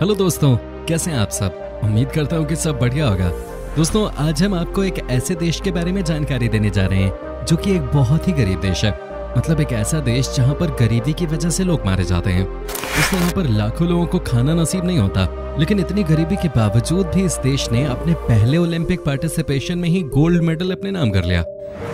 Hello दोस्तों, कैसे हैं आप सब। उम्मीद करता हूँ कि सब बढ़िया होगा। दोस्तों, आज हम आपको एक ऐसे देश के बारे में जानकारी देने जा रहे हैं जो कि एक बहुत ही गरीब देश है। मतलब एक ऐसा देश जहाँ पर गरीबी की वजह से लोग मारे जाते हैं। इस तरह पर लाखों लोगों को खाना नसीब नहीं होता, लेकिन इतनी गरीबी के बावजूद भी इस देश ने अपने पहले ओलंपिक पार्टिसिपेशन में ही गोल्ड मेडल अपने नाम कर लिया।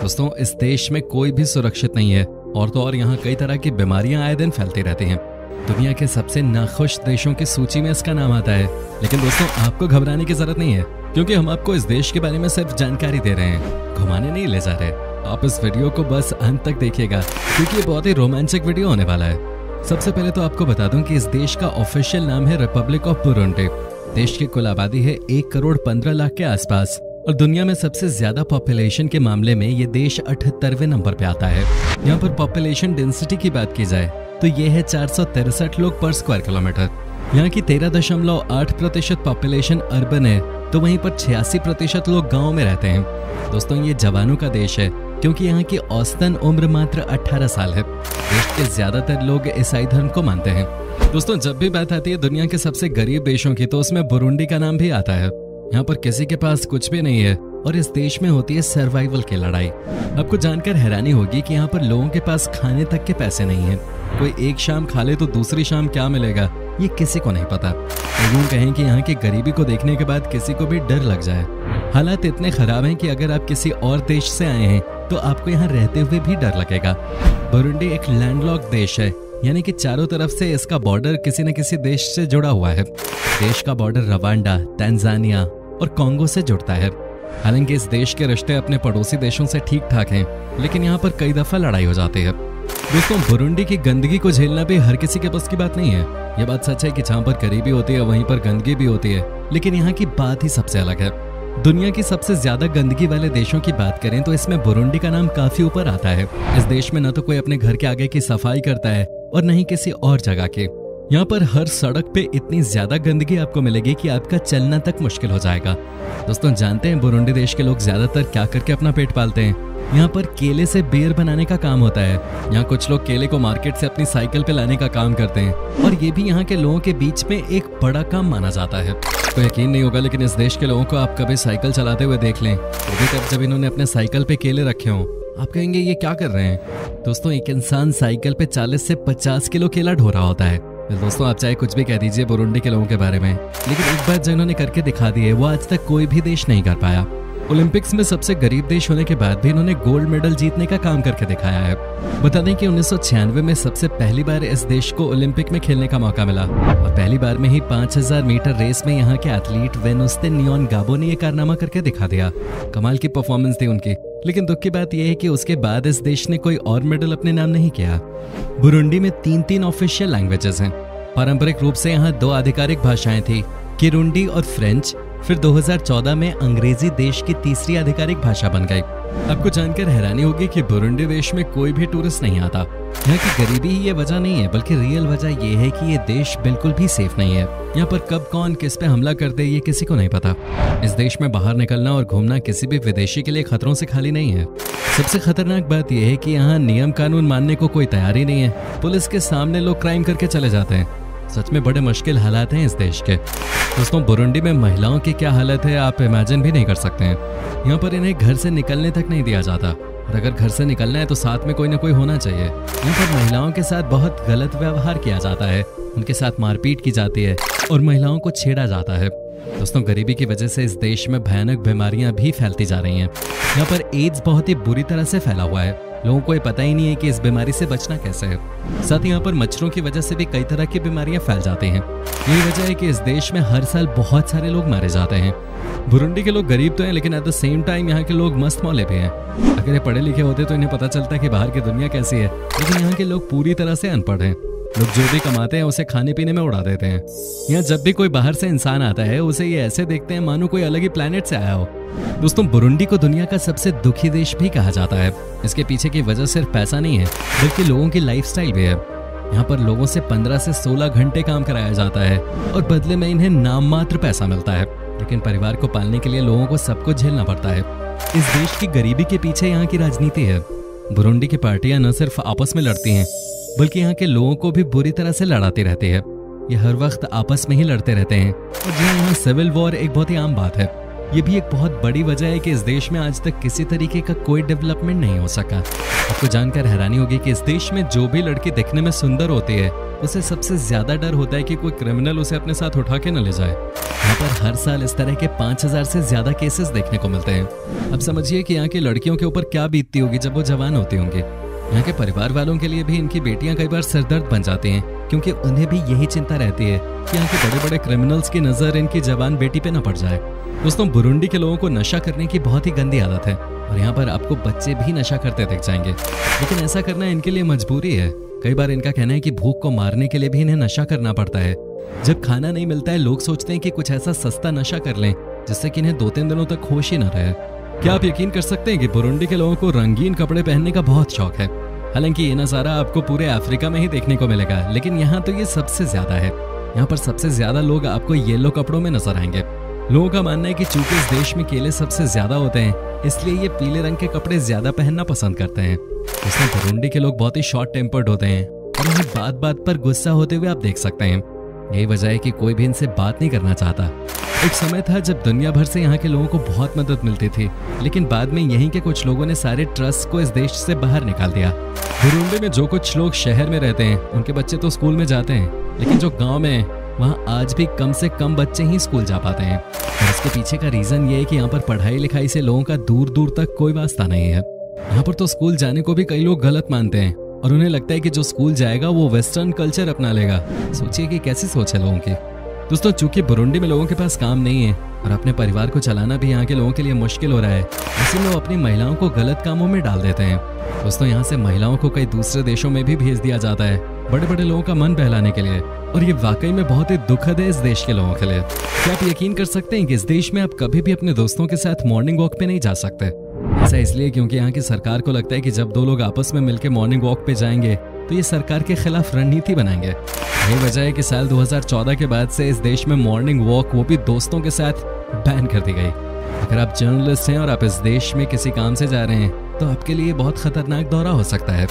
दोस्तों, इस देश में कोई भी सुरक्षित नहीं है और तो और यहाँ कई तरह की बीमारियां आए दिन फैलती रहती हैं। दुनिया के सबसे नाखुश देशों की सूची में इसका नाम आता है। लेकिन दोस्तों, आपको घबराने की जरूरत नहीं है, क्योंकि हम आपको इस देश के बारे में सिर्फ जानकारी दे रहे हैं, घुमाने नहीं ले जा रहे। आप इस वीडियो को बस अंत तक देखिएगा, क्योंकि ये बहुत ही रोमांचक वीडियो होने वाला है। सबसे पहले तो आपको बता दूं कि इस देश का ऑफिशियल नाम है रिपब्लिक ऑफ बुरुंडी। देश की कुल आबादी है 1,15,00,000 के आसपास और दुनिया में सबसे ज्यादा पॉपुलेशन के मामले में ये देश 78वें नंबर पे आता है। यहाँ पर पॉपुलेशन डेंसिटी की बात की जाए तो ये है 463 लोग पर स्क्वायर किलोमीटर। यहाँ की 13.8% पॉपुलेशन अर्बन है, तो वहीं पर 86% लोग गाँव में रहते हैं। दोस्तों, ये जवानों का देश है, क्योंकि यहाँ की औसतन उम्र मात्र 18 साल है। देश के ज्यादातर लोग ईसाई धर्म को मानते हैं। दोस्तों, जब भी बात आती है दुनिया के सबसे गरीब देशों की, तो उसमें बुरुंडी का नाम भी आता है। यहाँ पर किसी के पास कुछ भी नहीं है और इस देश में होती है सर्वाइवल की लड़ाई। आपको जानकर हैरानी होगी कि यहाँ पर लोगों के पास खाने तक के पैसे नहीं है। कोई एक शाम खा ले तो दूसरी शाम क्या मिलेगा, ये किसी को नहीं पता। यूँ कहें कि यहाँ की गरीबी को देखने के बाद किसी को भी डर लग जाए। हालात इतने खराब हैं कि अगर आप किसी और देश से आए हैं तो आपको यहाँ रहते हुए भी डर लगेगा। बुरुंडी एक लैंडलॉक्ड देश है, यानी कि चारों तरफ से इसका बॉर्डर किसी न किसी देश से जुड़ा हुआ है। देश का बॉर्डर रवांडा, तंजानिया और कांगो से जुड़ता है। हालांकि इस देश के रिश्ते अपने पड़ोसी देशों से ठीक ठाक हैं, लेकिन यहाँ पर कई दफा लड़ाई हो जाती है। दोस्तों, बुरुंडी की गंदगी को झेलना भी हर किसी के बस की बात नहीं है। यह बात सच है कि जहाँ पर गरीबी होती है वहीं पर गंदगी भी होती है, लेकिन यहाँ की बात ही सबसे अलग है। दुनिया की सबसे ज्यादा गंदगी वाले देशों की बात करें तो इसमें बुरुंडी का नाम काफी ऊपर आता है। इस देश में न तो कोई अपने घर के आगे की सफाई करता है और न ही किसी और जगह की। यहाँ पर हर सड़क पे इतनी ज्यादा गंदगी आपको मिलेगी कि आपका चलना तक मुश्किल हो जाएगा। दोस्तों, जानते हैं बुरुंडी देश के लोग ज्यादातर क्या करके अपना पेट पालते हैं? यहाँ पर केले से बेर बनाने का काम होता है। यहाँ कुछ लोग केले को मार्केट से अपनी साइकिल पे लाने का काम करते हैं और ये भी यहाँ के लोगों के बीच में एक बड़ा काम माना जाता है। तो यकीन नहीं होगा, लेकिन इस देश के लोगों को आप कभी साइकिल चलाते हुए देख लें, तब जब इन्होंने अपने साइकिल पे केले रखे हों, आप कहेंगे ये क्या कर रहे हैं। दोस्तों, एक इंसान साइकिल पे 40 से 50 किलो केला ढो रहा होता है। दोस्तों, आप चाहे कुछ भी कह दीजिए बुरुंडी के लोगों के बारे में, लेकिन एक बात जो इन्होंने करके दिखा दी है वो आज तक कोई भी देश नहीं कर पाया। ओलंपिक्स में सबसे गरीब देश होने के बाद भी इन्होंने गोल्ड मेडल जीतने का काम करके दिखाया है। बता दें कि 1996 में सबसे पहली बार इस देश को ओलंपिक में खेलने का मौका मिला और पहली बार में ही 5000 मीटर रेस में यहाँ के एथलीट वेनोस्ते नियोनगाबो ने ये कारनामा करके दिखा दिया। कमाल की परफॉर्मेंस थी उनकी, लेकिन दुख की बात यह है कि उसके बाद इस देश ने कोई और मेडल अपने नाम नहीं किया। बुरुंडी में 3 ऑफिशियल लैंग्वेजेस हैं। पारंपरिक रूप से यहाँ 2 आधिकारिक भाषाएं थी, किरुंडी और फ्रेंच। फिर 2014 में अंग्रेजी देश की तीसरी आधिकारिक भाषा बन गई। आपको जानकर हैरानी होगी कि बुरुंडी देश में कोई भी टूरिस्ट नहीं आता। यहाँ की गरीबी ही ये वजह नहीं है, बल्कि रियल वजह यह है कि ये देश बिल्कुल भी सेफ नहीं है। यहाँ पर कब कौन किस पे हमला कर दे ये किसी को नहीं पता। इस देश में बाहर निकलना और घूमना किसी भी विदेशी के लिए खतरों से खाली नहीं है। सबसे खतरनाक बात यह है कि यहाँ नियम कानून मानने को कोई तैयारी नहीं है। पुलिस के सामने लोग क्राइम करके चले जाते हैं। सच में बड़े मुश्किल हालात हैं इस देश के। दोस्तों, बुरुंडी में महिलाओं की क्या हालत है आप इमेजिन भी नहीं कर सकते हैं। यहाँ पर इन्हें घर से निकलने तक नहीं दिया जाता और अगर घर से निकलना है तो साथ में कोई ना कोई होना चाहिए। यहाँ पर महिलाओं के साथ बहुत गलत व्यवहार किया जाता है, उनके साथ मारपीट की जाती है और महिलाओं को छेड़ा जाता है। दोस्तों, गरीबी की वजह से इस देश में भयानक बीमारियां भी फैलती जा रही हैं। यहाँ पर एड्स बहुत ही बुरी तरह से फैला हुआ है। लोगों को ये पता ही नहीं है कि इस बीमारी से बचना कैसे है। साथ ही यहाँ पर मच्छरों की वजह से भी कई तरह की बीमारियां फैल जाती हैं। यही वजह है कि इस देश में हर साल बहुत सारे लोग मारे जाते हैं। बुरुंडी के लोग गरीब तो हैं, लेकिन एट द सेम टाइम यहाँ के लोग मस्त मौले भी हैं। अगर ये पढ़े लिखे होते तो इन्हें पता चलता कि बाहर की दुनिया कैसी है, लेकिन यहाँ के लोग पूरी तरह से अनपढ़ हैं। लोग जो भी कमाते हैं उसे खाने पीने में उड़ा देते हैं। यहाँ जब भी कोई बाहर से इंसान आता है उसे ये ऐसे देखते हैं मानो कोई अलग ही प्लेनेट से आया हो। दोस्तों, बुरुंडी को दुनिया का सबसे दुखी देश भी कहा जाता है। इसके पीछे की वजह सिर्फ पैसा नहीं है, बल्कि लोगों की लाइफस्टाइल भी है। यहाँ पर लोगों से 15 से 16 घंटे काम कराया जाता है और बदले में इन्हें नाम मात्र पैसा मिलता है, लेकिन परिवार को पालने के लिए लोगों को सब कुछ झेलना पड़ता है। इस देश की गरीबी के पीछे यहाँ की राजनीति है। बुरुंडी की पार्टियां न सिर्फ आपस में लड़ती हैं, बल्कि यहाँ के लोगों को भी बुरी तरह से लड़ाती रहती है। ये हर वक्त आपस में ही लड़ते रहते हैं। और जहाँ यहाँ सिविल वॉर एक बहुत ही आम बात है, ये भी एक बहुत बड़ी वजह है कि इस देश में आज तक किसी तरीके का कोई डेवलपमेंट नहीं हो सका। आपको जानकर हैरानी होगी कि इस देश में जो भी लड़की दिखने में सुंदर होती है, उसे सबसे ज्यादा डर होता है कि कोई क्रिमिनल उसे अपने साथ उठा के न ले जाए। यहाँ पर हर साल इस तरह के 5000 से ज्यादा केसेस देखने को मिलते हैं। अब समझिए कि यहाँ की लड़कियों के ऊपर क्या बीतती होगी जब वो जवान होती होंगी। यहाँ के परिवार वालों के लिए भी इनकी बेटियाँ कई बार सरदर्द बन जाती हैं, क्योंकि उन्हें भी यही चिंता रहती है कि यहाँ के बड़े बड़े क्रिमिनल्स की नज़र इनकी जवान बेटी पे न पड़ जाए। दोस्तों, बुरुंडी के लोगों को नशा करने की बहुत ही गंदी आदत है और यहाँ पर आपको बच्चे भी नशा करते दिख जाएंगे, लेकिन ऐसा करना इनके लिए मजबूरी है। कई बार इनका कहना है कि भूख को मारने के लिए भी इन्हें नशा करना पड़ता है। जब खाना नहीं मिलता है, लोग सोचते हैं कि कुछ ऐसा सस्ता नशा कर लें जिससे कि इन्हें 2-3 दिनों तक होश ही न रहे। क्या आप यकीन कर सकते हैं कि बुरुंडी के लोगों को रंगीन कपड़े पहनने का बहुत शौक है। हालांकि ये नज़ारा आपको पूरे अफ्रीका में ही देखने को मिलेगा, लेकिन यहाँ तो ये सबसे ज्यादा है। यहाँ पर सबसे ज्यादा लोग आपको येलो कपड़ों में नजर आएंगे। लोगों का मानना है कि चूंकि इस देश में केले सबसे ज्यादा होते हैं, इसलिए ये पीले रंग के कपड़े ज्यादा पहनना पसंद करते हैं। इसमें बुरुंडी के लोग बहुत ही शॉर्ट टेम्पर्ड होते हैं और उन्हें बात बात पर गुस्सा होते हुए आप देख सकते हैं। यही वजह है कि कोई भी इनसे बात नहीं करना चाहता। एक समय था जब दुनिया भर से यहाँ के लोगों को बहुत मदद मिलती थी, लेकिन बाद में यहीं के कुछ लोगों ने सारे ट्रस्ट को इस देश से बाहर निकाल दिया। बुरुंडी में जो कुछ लोग शहर में रहते हैं, उनके बच्चे तो स्कूल में जाते हैं, लेकिन जो गाँव में है वहाँ आज भी कम से कम बच्चे ही स्कूल जा पाते हैं। और इसके पीछे का रीज़न ये है कि यहाँ पर पढ़ाई लिखाई से लोगों का दूर दूर तक कोई वास्ता नहीं है। यहाँ पर तो स्कूल जाने को भी कई लोग गलत मानते हैं और उन्हें लगता है कि जो स्कूल जाएगा वो वेस्टर्न कल्चर अपना लेगा। सोचिए कि कैसी सोच है लोगों की। दोस्तों, चूंकि बुरुंडी में लोगों के पास काम नहीं है और अपने परिवार को चलाना भी यहाँ के लोगों के लिए मुश्किल हो रहा है, ऐसे लोग अपनी महिलाओं को गलत कामों में डाल देते हैं। दोस्तों, यहाँ से महिलाओं को कई दूसरे देशों में भी भेज दिया जाता है, बड़े बड़े लोगों का मन बहलाने के लिए। और ये वाकई में बहुत ही दुखद है इस देश के लोगों के लिए। क्या आप यकीन कर सकते हैं कि इस देश में आप कभी भी अपने दोस्तों के साथ मॉर्निंग वॉक पे नहीं जा सकते। ऐसा इसलिए क्योंकि यहाँ की सरकार को लगता है कि जब दो लोग आपस में मिलकर मॉर्निंग वॉक पे जाएंगे तो ये सरकार के खिलाफ रणनीति बनाएंगे। यही वजह है कि साल 2014 के बाद से इस देश में मॉर्निंग वॉक, वो भी दोस्तों के साथ, बैन कर दी गई। अगर आप जर्नलिस्ट हैं और आप इस देश में किसी काम से जा रहे हैं तो आपके लिए बहुत खतरनाक दौरा हो सकता है।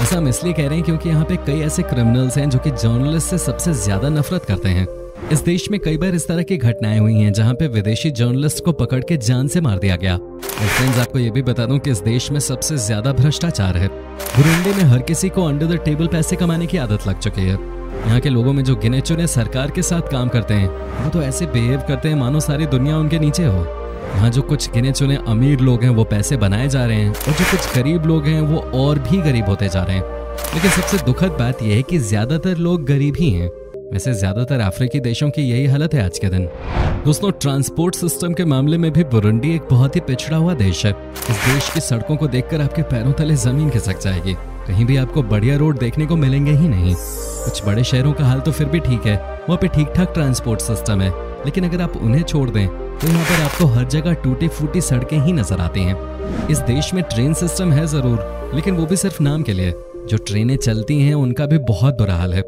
ऐसा हम इसलिए कह रहे हैं क्योंकि यहाँ पे कई ऐसे क्रिमिनल्स हैं जो कि जर्नलिस्ट से सबसे ज्यादा नफरत करते हैं। इस देश में कई बार इस तरह की घटनाएं हुई हैं जहाँ पे विदेशी जर्नलिस्ट को पकड़ के जान से मार दिया गया। फ्रेंड्स, आपको ये भी बता दूं कि इस देश में सबसे ज्यादा भ्रष्टाचार है। बुरुंडी में हर किसी को अंडर द टेबल पैसे कमाने की आदत लग चुकी है। यहाँ के लोगों में जो गिने चुने सरकार के साथ काम करते हैं वो तो ऐसे बिहेव करते हैं मानो सारी दुनिया उनके नीचे हो। यहाँ जो कुछ गिने चुने अमीर लोग हैं वो पैसे बनाए जा रहे हैं और जो कुछ गरीब लोग हैं वो और भी गरीब होते जा रहे हैं। लेकिन सबसे दुखद बात यह है कि ज्यादातर लोग गरीब ही हैं। वैसे ज्यादातर अफ्रीकी देशों की यही हालत है आज के दिन। दोस्तों, ट्रांसपोर्ट सिस्टम के मामले में भी बुरुंडी एक बहुत ही पिछड़ा हुआ देश है। इस देश की सड़कों को देखकर आपके पैरों तले जमीन खिसक जाएगी। कहीं भी आपको बढ़िया रोड देखने को मिलेंगे ही नहीं। कुछ बड़े शहरों का हाल तो फिर भी ठीक है, वहाँ पे ठीक ठाक ट्रांसपोर्ट सिस्टम है, लेकिन अगर आप उन्हें छोड़ दें तो यहाँ पर आपको हर जगह टूटी फूटी सड़कें ही नजर आती हैं। इस देश में ट्रेन सिस्टम है जरूर, लेकिन वो भी सिर्फ नाम के लिए। जो ट्रेनें चलती हैं उनका भी बहुत बुरा हाल है।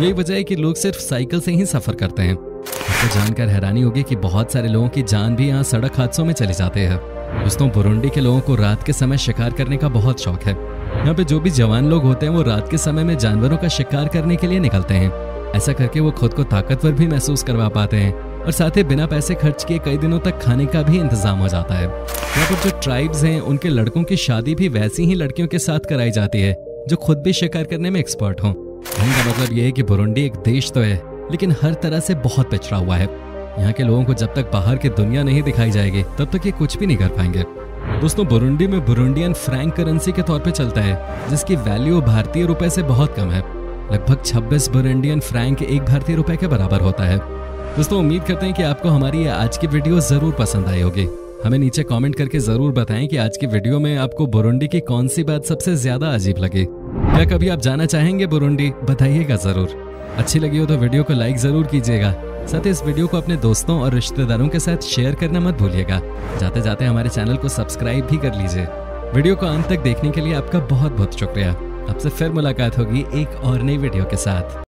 यही वजह है कि लोग सिर्फ साइकिल से ही सफर करते हैं। आपको जानकर हैरानी होगी कि बहुत सारे लोगों की जान भी यहाँ सड़क हादसों में चले जाते हैं। दोस्तों, बुरुंडी के लोगों को रात के समय शिकार करने का बहुत शौक है। यहाँ पे जो भी जवान लोग होते हैं वो रात के समय में जानवरों का शिकार करने के लिए निकलते हैं। ऐसा करके वो खुद को ताकतवर भी महसूस करवा पाते हैं और साथ ही बिना पैसे खर्च किए कई दिनों तक खाने का भी इंतजाम हो जाता है। यहाँ पर जो ट्राइब्स हैं उनके लड़कों की शादी भी वैसी ही लड़कियों के साथ कराई जाती है जो खुद भी शिकार करने में एक्सपर्ट हों। इनका मतलब ये है कि बुरुंडी एक देश तो है, लेकिन हर तरह से बहुत पिछड़ा हुआ है। यहाँ के लोगों को जब तक बाहर की दुनिया नहीं दिखाई जाएगी तब तक ये कुछ भी नहीं कर पाएंगे। दोस्तों, बुरुंडी में बुरुंडियन फ्रैंक करेंसी के तौर पे चलता है, जिसकी वैल्यू भारतीय रुपए से बहुत कम है। लगभग 26 बुरुंडियन फ्रैंक एक भारतीय रुपए के बराबर होता है। दोस्तों, उम्मीद करते हैं कि आपको हमारी ये आज की वीडियो जरूर पसंद आई होगी। हमें नीचे कमेंट करके जरूर बताएं कि आज की वीडियो में आपको बुरुंडी की कौन सी बात सबसे ज्यादा अजीब लगी। क्या कभी आप जाना चाहेंगे बुरुंडी? बताइएगा जरूर। अच्छी लगी हो तो वीडियो को लाइक जरूर कीजिएगा, साथ ही इस वीडियो को अपने दोस्तों और रिश्तेदारों के साथ शेयर करना मत भूलिएगा। जाते जाते हमारे चैनल को सब्सक्राइब भी कर लीजिए। वीडियो को अंत तक देखने के लिए आपका बहुत बहुत शुक्रिया। आपसे फिर मुलाकात होगी एक और नई वीडियो के साथ।